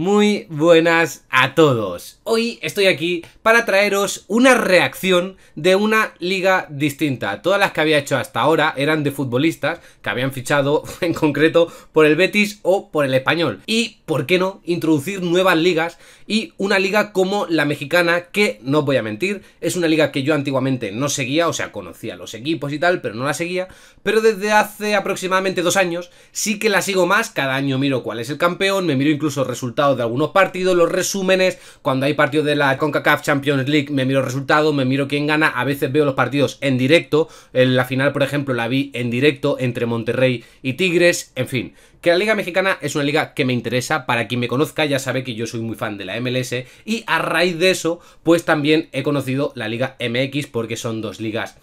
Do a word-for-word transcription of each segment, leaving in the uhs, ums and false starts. Muy buenas a todos. Hoy estoy aquí para traeros una reacción de una liga distinta. Todas las que había hecho hasta ahora eran de futbolistas que habían fichado en concreto por el Betis o por el Español. Y, ¿por qué no?, introducir nuevas ligas y una liga como la mexicana, que, no os voy a mentir, es una liga que yo antiguamente no seguía, o sea, conocía los equipos y tal, pero no la seguía. Pero desde hace aproximadamente dos años sí que la sigo más. Cada año miro cuál es el campeón, me miro incluso resultados de algunos partidos, los resúmenes. Cuando hay partidos de la CONCACAF Champions League me miro resultados, me miro quién gana. A veces veo los partidos en directo. En la final, por ejemplo, la vi en directo entre Monterrey y Tigres. En fin, que la liga mexicana es una liga que me interesa. Para quien me conozca ya sabe que yo soy muy fan de la M L S, y a raíz de eso pues también he conocido la Liga M X, porque son dos ligas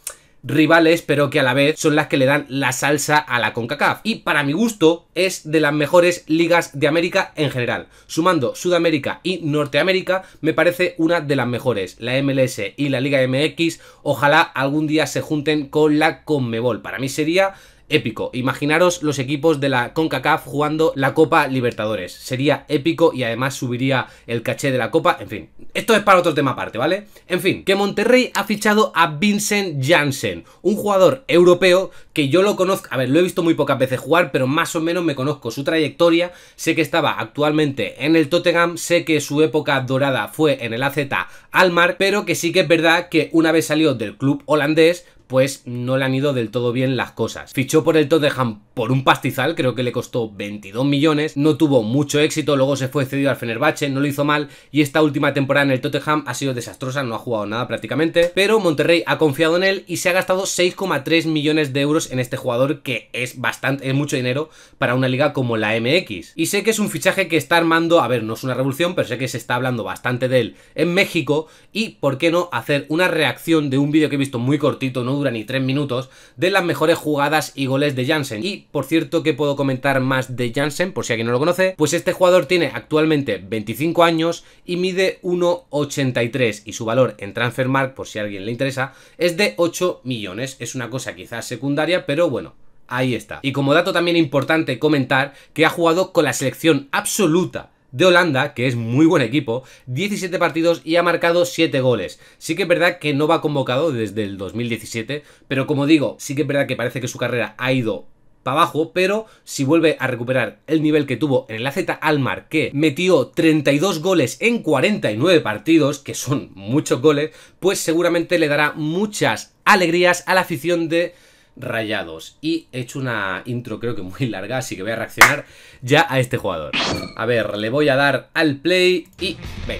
rivales, pero que a la vez son las que le dan la salsa a la CONCACAF, y para mi gusto es de las mejores ligas de América en general. Sumando Sudamérica y Norteamérica, me parece una de las mejores, la M L S y la Liga M X. Ojalá algún día se junten con la CONMEBOL, para mí sería épico. Imaginaros los equipos de la CONCACAF jugando la Copa Libertadores, sería épico, y además subiría el caché de la Copa. En fin, esto es para otro tema aparte, ¿vale? En fin, que Monterrey ha fichado a Vincent Janssen, un jugador europeo que yo lo conozco, a ver, lo he visto muy pocas veces jugar, pero más o menos me conozco su trayectoria. Sé que estaba actualmente en el Tottenham, sé que su época dorada fue en el A Z Alkmaar, pero que sí que es verdad que una vez salió del club holandés, pues no le han ido del todo bien las cosas. Fichó por el Tottenham por un pastizal, creo que le costó veintidós millones, no tuvo mucho éxito, luego se fue cedido al Fenerbahce, no lo hizo mal, y esta última temporada en el Tottenham ha sido desastrosa, no ha jugado nada prácticamente, pero Monterrey ha confiado en él y se ha gastado seis coma tres millones de euros en este jugador, que es bastante, es mucho dinero para una liga como la M X. Y sé que es un fichaje que está armando, a ver, no es una revolución, pero sé que se está hablando bastante de él en México, y por qué no hacer una reacción de un vídeo que he visto muy cortito, no dura ni tres minutos, de las mejores jugadas y goles de Janssen. Y por cierto, que puedo comentar más de Janssen, por si alguien no lo conoce, pues este jugador tiene actualmente veinticinco años y mide uno ochenta y tres, y su valor en Transfermarkt, por si a alguien le interesa, es de ocho millones. Es una cosa quizás secundaria, pero bueno, ahí está. Y como dato también importante comentar que ha jugado con la selección absoluta de Holanda, que es muy buen equipo, diecisiete partidos y ha marcado siete goles. Sí que es verdad que no va convocado desde el dos mil diecisiete, pero como digo, sí que es verdad que parece que su carrera ha ido para abajo, pero si vuelve a recuperar el nivel que tuvo en el A Z Alkmaar, que metió treinta y dos goles en cuarenta y nueve partidos, que son muchos goles, pues seguramente le dará muchas alegrías a la afición de Rayados. Y he hecho una intro creo que muy larga, así que voy a reaccionar ya a este jugador. A ver, le voy a dar al play y ven,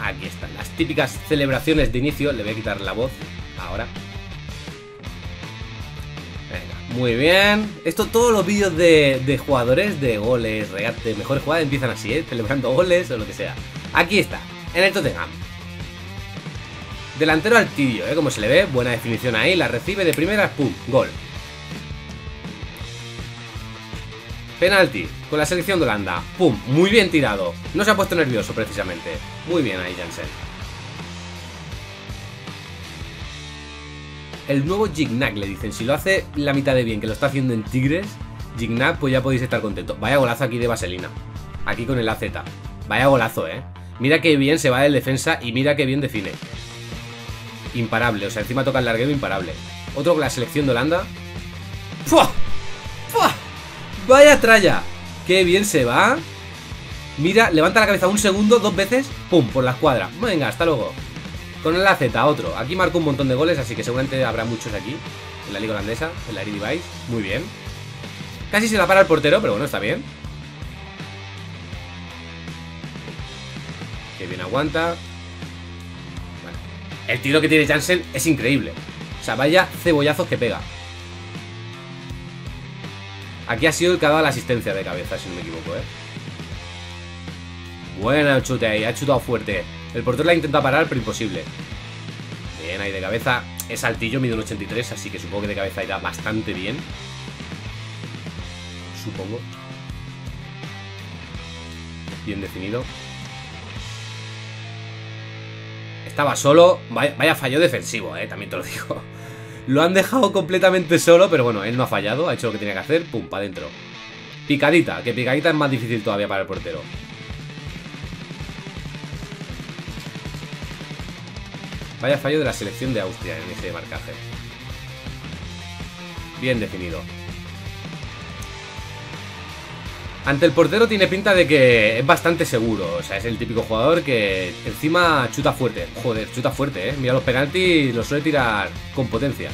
aquí están las típicas celebraciones de inicio. Le voy a quitar la voz ahora. Venga, muy bien. Esto, todos los vídeos de, de jugadores, de goles, regate, mejores jugadas, empiezan así, ¿eh? Celebrando goles o lo que sea. Aquí está, en el Tottenham. Delantero al tío, ¿eh? Como se le ve, buena definición ahí, la recibe de primera, pum, gol. Penalti, con la selección de Holanda, pum, muy bien tirado. No se ha puesto nervioso precisamente, muy bien ahí Janssen. El nuevo Gignac le dicen, si lo hace la mitad de bien que lo está haciendo en Tigres, Gignac, pues ya podéis estar contentos. Vaya golazo aquí de vaselina, aquí con el A Z, vaya golazo, ¿eh? Mira qué bien se va del defensa y mira qué bien define. Imparable, o sea, encima toca el larguero imparable. Otro con la selección de Holanda. ¡Fua! ¡Fua! ¡Vaya tralla! ¡Qué bien se va! Mira, levanta la cabeza un segundo, dos veces. ¡Pum! Por la escuadra. Venga, hasta luego. Con el A Z, otro. Aquí marcó un montón de goles, así que seguramente habrá muchos aquí. En la liga holandesa, en la Eredivisie. Muy bien. Casi se la para el portero, pero bueno, está bien. Que bien aguanta. El tiro que tiene Janssen es increíble. O sea, vaya cebollazos que pega. Aquí ha sido el que ha dado la asistencia de cabeza, si no me equivoco, ¿eh? Bueno, el chute ahí, ha chutado fuerte. El portero la intenta parar, pero imposible. Bien, ahí de cabeza. Es altillo, mide uno ochenta y tres, así que supongo que de cabeza irá bastante bien. Supongo. Bien definido. Estaba solo, vaya, vaya fallo defensivo, eh, también te lo digo. Lo han dejado completamente solo, pero bueno, él no ha fallado, ha hecho lo que tenía que hacer, pum, para adentro. Picadita, que picadita es más difícil todavía para el portero. Vaya fallo de la selección de Austria en el eje de marcaje. Bien definido. Ante el portero tiene pinta de que es bastante seguro. O sea, es el típico jugador que encima chuta fuerte. Joder, chuta fuerte, ¿eh? Mira, los penaltis los suele tirar con potencia.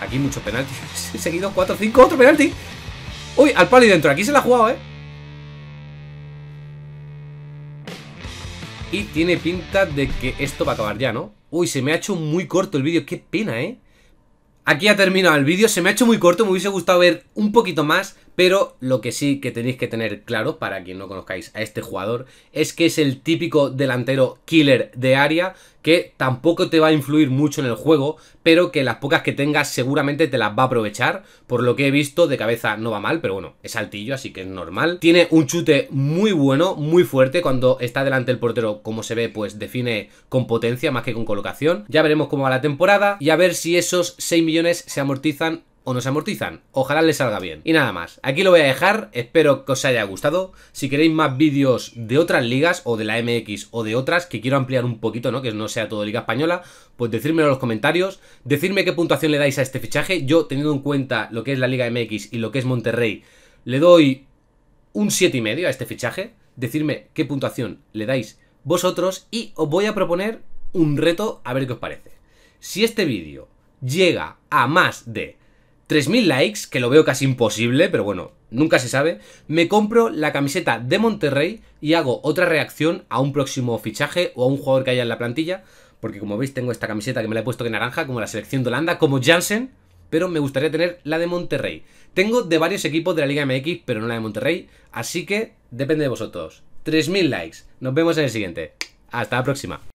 Aquí muchos penaltis. He seguido cuatro, cinco, otro penalti. Uy, al palo y dentro. Aquí se la ha jugado, ¿eh? Y tiene pinta de que esto va a acabar ya, ¿no? Uy, se me ha hecho muy corto el vídeo. Qué pena, ¿eh? Aquí ha terminado el vídeo, se me ha hecho muy corto, me hubiese gustado ver un poquito más, pero lo que sí que tenéis que tener claro, para quien no conozcáis a este jugador, es que es el típico delantero killer de área, que tampoco te va a influir mucho en el juego, pero que las pocas que tengas seguramente te las va a aprovechar. Por lo que he visto, de cabeza no va mal, pero bueno, es altillo, así que es normal. Tiene un chute muy bueno, muy fuerte, cuando está delante el portero, como se ve, pues define con potencia más que con colocación. Ya veremos cómo va la temporada y a ver si esos seis millones se amortizan o no se amortizan. Ojalá les salga bien. Y nada más, aquí lo voy a dejar, espero que os haya gustado. Si queréis más vídeos de otras ligas o de la M X o de otras, que quiero ampliar un poquito, ¿no? Que no sea todo Liga Española, pues decírmelo en los comentarios, decirme qué puntuación le dais a este fichaje. Yo, teniendo en cuenta lo que es la Liga M X y lo que es Monterrey, le doy un siete y medio a este fichaje. Decidme qué puntuación le dais vosotros y os voy a proponer un reto, a ver qué os parece. Si este vídeo llega a más de tres mil likes, que lo veo casi imposible, pero bueno, nunca se sabe, me compro la camiseta de Monterrey y hago otra reacción a un próximo fichaje o a un jugador que haya en la plantilla, porque como veis tengo esta camiseta que me la he puesto que naranja, como la selección de Holanda, como Janssen, pero me gustaría tener la de Monterrey. Tengo de varios equipos de la Liga M X, pero no la de Monterrey, así que depende de vosotros. tres mil likes, nos vemos en el siguiente. Hasta la próxima.